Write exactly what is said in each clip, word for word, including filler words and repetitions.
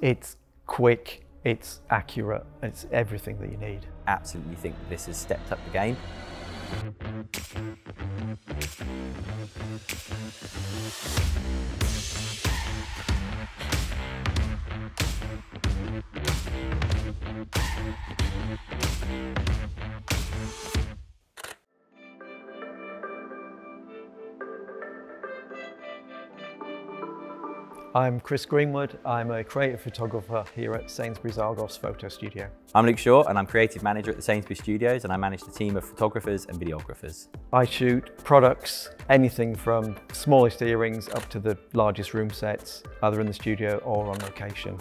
It's quick, it's accurate, it's everything that you need. Absolutely think this has stepped up the game. I'm Chris Greenwood. I'm a creative photographer here at Sainsbury's Argos Photo Studio. I'm Luke Shaw and I'm creative manager at the Sainsbury's Studios, and I manage the team of photographers and videographers. I shoot products, anything from smallest earrings up to the largest room sets, either in the studio or on location.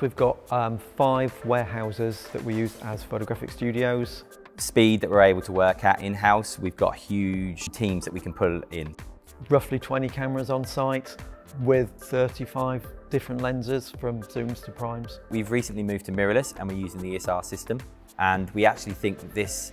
We've got um, five warehouses that we use as photographic studios. Speed that we're able to work at in-house, we've got huge teams that we can pull in. Roughly twenty cameras on site, with thirty-five different lenses from zooms to primes. We've recently moved to mirrorless and we're using the E O S R system, and we actually think that this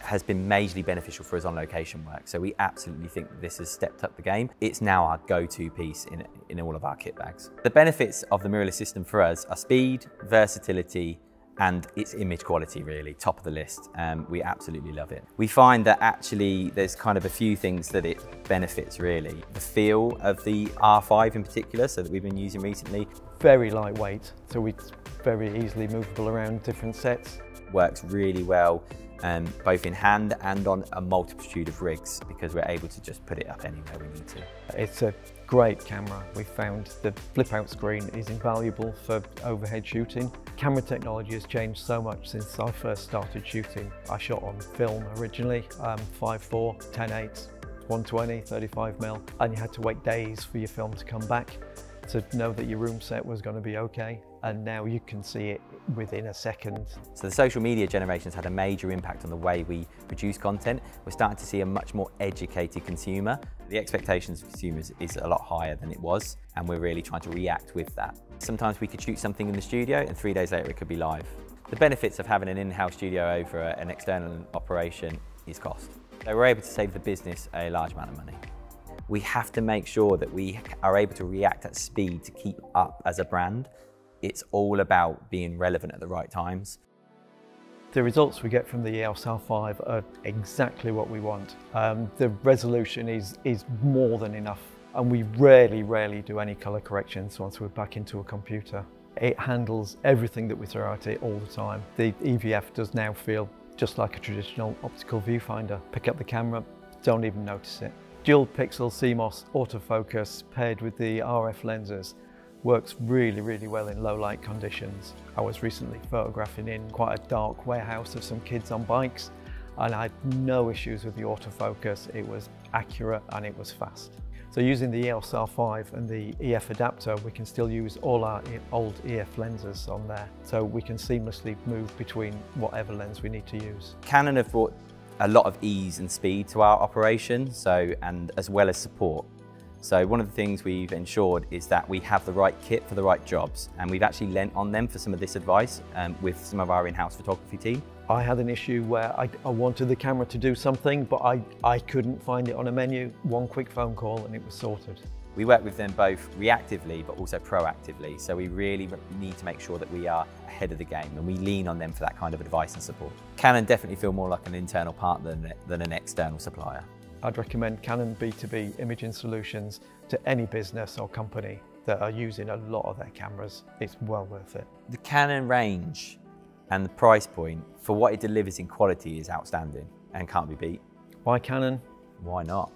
has been majorly beneficial for us on location work. So we absolutely think that this has stepped up the game. It's now our go-to piece in, in all of our kit bags. The benefits of the mirrorless system for us are speed, versatility, and its image quality, really, top of the list. Um, we absolutely love it. We find that actually there's kind of a few things that it benefits, really. The feel of the R five in particular, so that we've been using recently. Very lightweight, so it's very easily movable around different sets. Works really well, um, both in hand and on a multitude of rigs, because we're able to just put it up anywhere we need to. It's a great camera. We found the flip out screen is invaluable for overhead shooting. Camera technology has changed so much since I first started shooting. I shot on film originally, um, five four, ten eight, one twenty, thirty-five mil, and you had to wait days for your film to come back to know that your room set was going to be okay, and now you can see it within a second. So the social media generation's had a major impact on the way we produce content. We're starting to see a much more educated consumer. The expectations of consumers is a lot higher than it was, and we're really trying to react with that. Sometimes we could shoot something in the studio and three days later it could be live. The benefits of having an in-house studio over an external operation is cost. So we're able to save the business a large amount of money. We have to make sure that we are able to react at speed to keep up as a brand. It's all about being relevant at the right times. The results we get from the E O S R five are exactly what we want. Um, the resolution is, is more than enough, and we rarely, rarely do any color corrections once we're back into a computer. It handles everything that we throw at it all the time. The E V F does now feel just like a traditional optical viewfinder. Pick up the camera, don't even notice it. Dual pixel C MOS autofocus paired with the R F lenses works really, really well in low light conditions. I was recently photographing in quite a dark warehouse of some kids on bikes, and I had no issues with the autofocus. It was accurate and it was fast. So using the E O S R five and the E F adapter, we can still use all our old E F lenses on there. So we can seamlessly move between whatever lens we need to use. Canon have brought a lot of ease and speed to our operation, so and as well as support. So one of the things we've ensured is that we have the right kit for the right jobs, and we've actually lent on them for some of this advice um, with some of our in-house photography team. I had an issue where I, I wanted the camera to do something, but I, I couldn't find it on a menu. One quick phone call and it was sorted. We work with them both reactively but also proactively, so we really need to make sure that we are ahead of the game, and we lean on them for that kind of advice and support. Canon definitely feel more like an internal partner than, than an external supplier. I'd recommend Canon B two B imaging solutions to any business or company that are using a lot of their cameras. It's well worth it. The Canon range and the price point for what it delivers in quality is outstanding and can't be beat. Why Canon? Why not?